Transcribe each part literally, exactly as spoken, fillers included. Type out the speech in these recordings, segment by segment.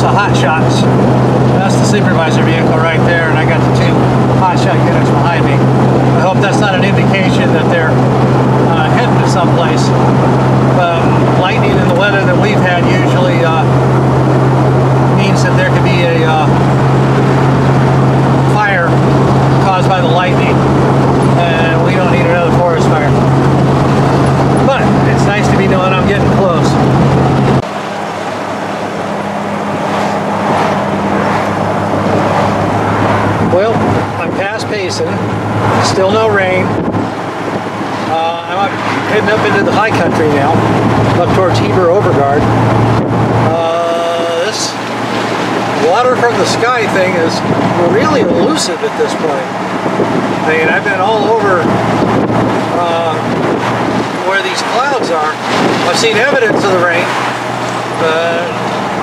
So hot shots. That's the supervisor vehicle right there, and I got the two hot shot units behind me. I hope that's not an indication that they're uh, heading to someplace. Um, lightning and the weather that we've had usually uh, means that there could be a uh, fire caused by the lightning, and we don't need another forest fire. But it's nice to be knowing I'm getting close. Well, I'm past Payson, still no rain. Uh, I'm up, heading up into the high country now, up towards Heber Overgaard. Uh, this water from the sky thing is really elusive at this point. I mean, I've been all over uh, where these clouds are. I've seen evidence of the rain, but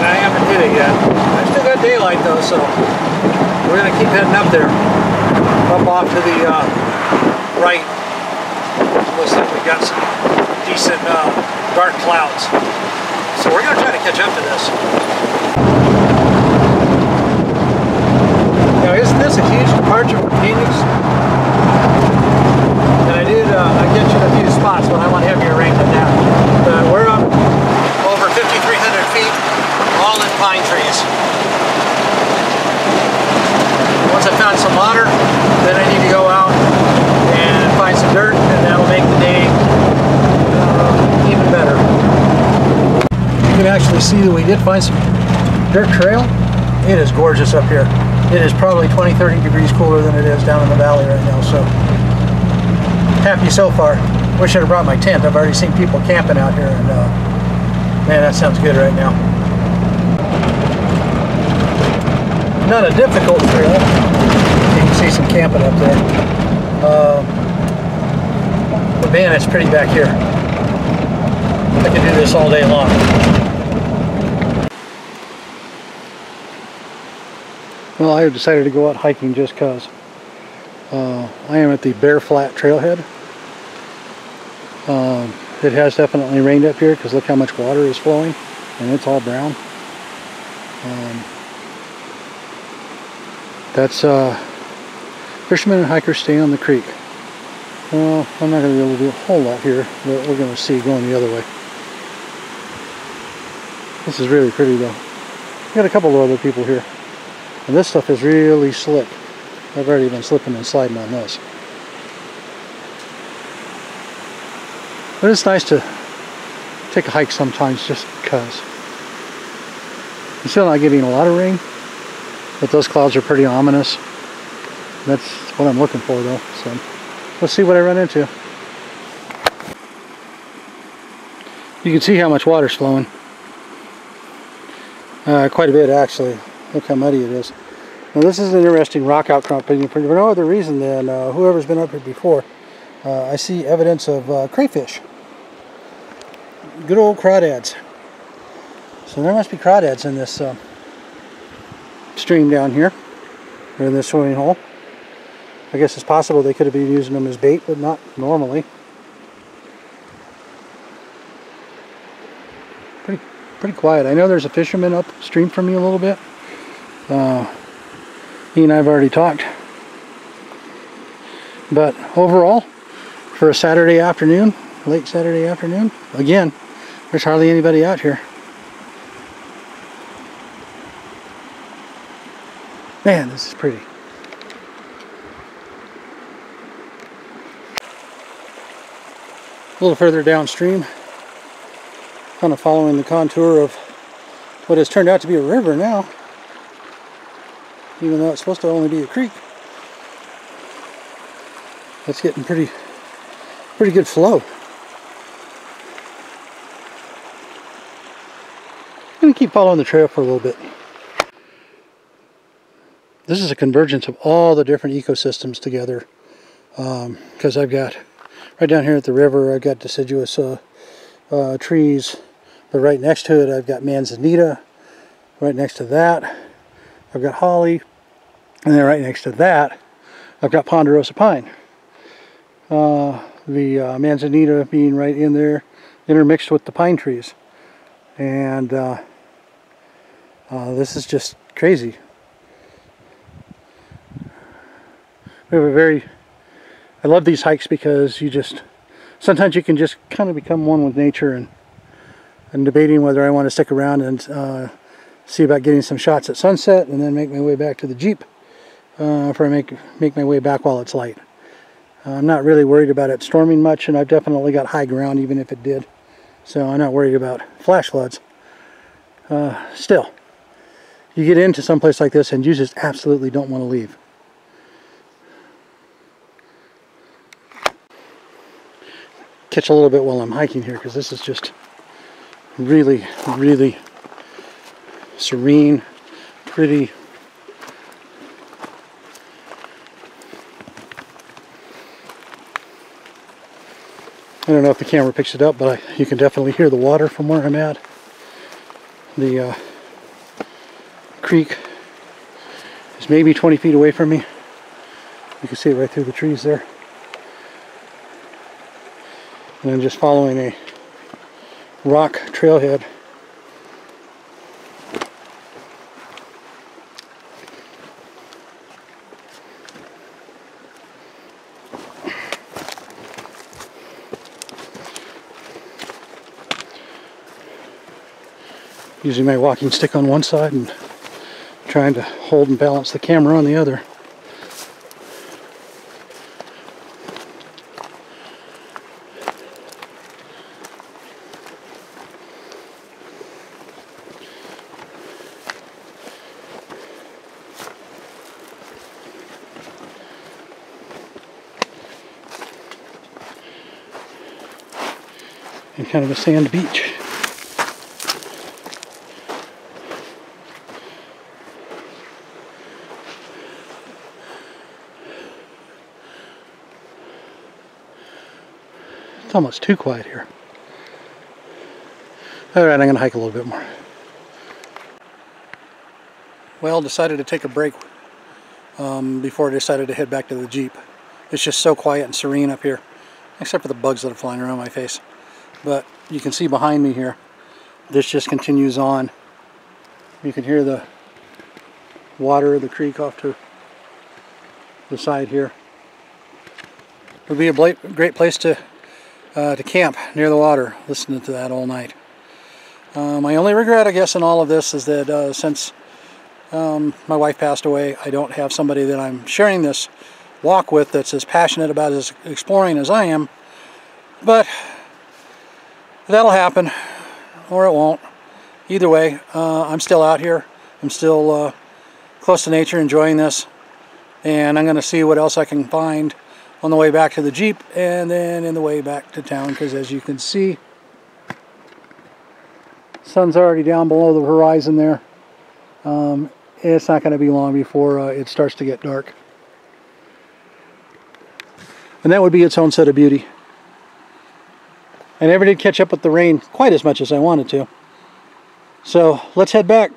I haven't hit it yet. I still got daylight though, so we're going to keep heading up there, up off to the uh, right. Looks like we got some decent uh, dark clouds. So we're going to try to catch up to this. Now isn't this a huge departure from Phoenix? And I did uh, I get you in a few spots when I want heavier rain than that. But we're up over fifty-three hundred feet, all in pine trees. Once I found some water, then I need to go out and find some dirt, and that'll make the day uh, even better. You can actually see that we did find some dirt trail. It is gorgeous up here. It is probably twenty, thirty degrees cooler than it is down in the valley right now, so happy so far. Wish I'd brought my tent. I've already seen people camping out here, and uh, man, that sounds good right now. Not a difficult trail. You can see some camping up there. Uh, but man, it's pretty back here. I could do this all day long. Well, I have decided to go out hiking just because. Uh, I am at the Bear Flat Trailhead. Uh, it has definitely rained up here because look how much water is flowing, and it's all brown. Um, That's uh, fishermen and hikers stay on the creek. Well, I'm not going to be able to do a whole lot here, but we're going to see going the other way. This is really pretty though. We've got a couple of other people here. And this stuff is really slick. I've already been slipping and sliding on this. But it's nice to take a hike sometimes just because. I'm still not getting a lot of rain. But those clouds are pretty ominous. That's what I'm looking for though. So let's see what I run into. You can see how much water's flowing. Uh, quite a bit actually. Look how muddy it is. Now this is an interesting rock outcropping for no other reason than uh, whoever's been up here before. Uh, I see evidence of uh, crayfish. Good old crawdads. So there must be crawdads in this uh, stream down here, or in this swimming hole. I guess it's possible they could have been using them as bait, but not normally. Pretty, pretty quiet. I know there's a fisherman upstream from me a little bit. Uh, he and I have already talked. But overall, for a Saturday afternoon, late Saturday afternoon, again, there's hardly anybody out here. Man, this is pretty. A little further downstream, kind of following the contour of what has turned out to be a river now, even though it's supposed to only be a creek. That's getting pretty, pretty good flow. I'm gonna keep following the trail for a little bit. This is a convergence of all the different ecosystems together, because um, I've got right down here at the river I've got deciduous uh, uh, trees, but right next to it I've got manzanita, right next to that I've got holly, and then right next to that I've got ponderosa pine. Uh, the uh, manzanita being right in there intermixed with the pine trees, and uh, Uh, this is just crazy. We have a very, I love these hikes because you just, sometimes you can just kind of become one with nature, and I'm debating whether I want to stick around and uh, see about getting some shots at sunset and then make my way back to the Jeep, uh, or make, make my way back while it's light. Uh, I'm not really worried about it storming much, and I've definitely got high ground even if it did. So I'm not worried about flash floods. Uh, still, you get into some place like this and you just absolutely don't want to leave. Catch a little bit while I'm hiking here, because this is just really, really serene, pretty. I don't know if the camera picks it up, but I, you can definitely hear the water from where I'm at. The uh, creek is maybe twenty feet away from me. You can see it right through the trees there. And I'm just following a rock trailhead. Using my walking stick on one side and trying to hold and balance the camera on the other. And kind of a sand beach. It's almost too quiet here. Alright, I'm going to hike a little bit more. Well, decided to take a break um, before I decided to head back to the Jeep. It's just so quiet and serene up here, except for the bugs that are flying around my face. But you can see behind me here, this just continues on. You can hear the water of the creek off to the side here. It would be a great place to Uh, to camp near the water, listening to that all night. Uh, my only regret, I guess, in all of this is that uh, since um, my wife passed away, I don't have somebody that I'm sharing this walk with that's as passionate about as exploring as I am. But that'll happen, or it won't. Either way, uh, I'm still out here. I'm still uh, close to nature, enjoying this, and I'm going to see what else I can find on the way back to the Jeep and then in the way back to town, because as you can see, sun's already down below the horizon there. Um, it's not going to be long before uh, it starts to get dark. And that would be its own set of beauty. I never did catch up with the rain quite as much as I wanted to. So let's head back.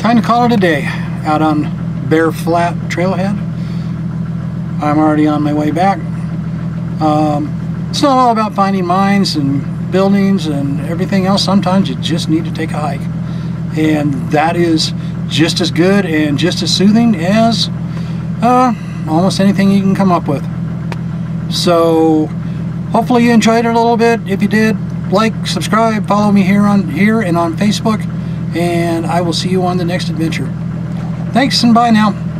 Time to call it a day out on Bear Flat Trailhead. I'm already on my way back. Um, it's not all about finding mines and buildings and everything else. Sometimes you just need to take a hike, and that is just as good and just as soothing as uh, almost anything you can come up with. So hopefully you enjoyed it a little bit. If you did, like, subscribe, follow me here on here and on Facebook, and I will see you on the next adventure. Thanks and bye now.